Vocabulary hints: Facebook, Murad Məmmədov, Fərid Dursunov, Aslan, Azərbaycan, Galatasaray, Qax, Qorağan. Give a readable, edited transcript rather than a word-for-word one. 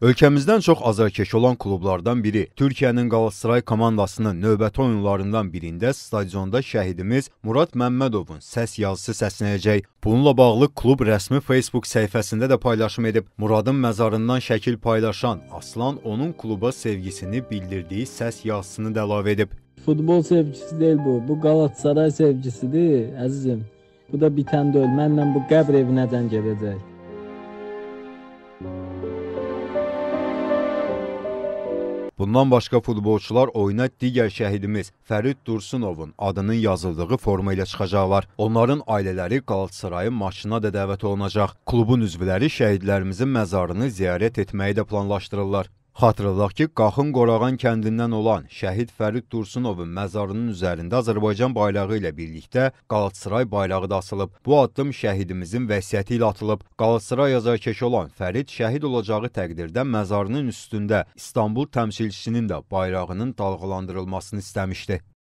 Ölkəmizdən çox azarkeş olan klublardan biri, Türkiyənin Galatasaray komandasının növbəti oyunlarından birində stadionda şəhidimiz Murad Məmmədovun səs yazısı səslənəcək. Bununla bağlı klub rəsmi Facebook səhifəsində də paylaşım edib. Muradın məzarından şəkil paylaşan Aslan onun kluba sevgisini bildirdiyi səs yazısını da əlavə edib. Futbol sevgisi deyil bu, bu Galatasaray sevgisidir əzizim. Bu da bitən deyil, mənlə bu qəbr evinədən gedəcək. Bundan başqa futbolçular oyuna digər şəhidimiz Fərid Dursunovun adının yazıldığı forma ilə çıxacaqlar. Onların ailələri Galatasarayın maçına da dəvət olunacaq. Klubun üzvləri şəhidlərimizin məzarını ziyarət etməyi də planlaşdırırlar. Xatırladaq ki, Qaxın Qorağan kəndindən olan şəhid Fərid Dursunovun məzarının üzərində Azərbaycan bayrağı ilə birlikdə Galatasaray bayrağı da asılıb. Bu addım şəhidimizin vəsiyyəti ilə atılıb. Galatasaray azarkeşi olan Fərid şəhid olacağı təqdirdə məzarının üstündə İstanbul təmsilçisinin də bayrağının dalğalandırılmasını istəmişdi.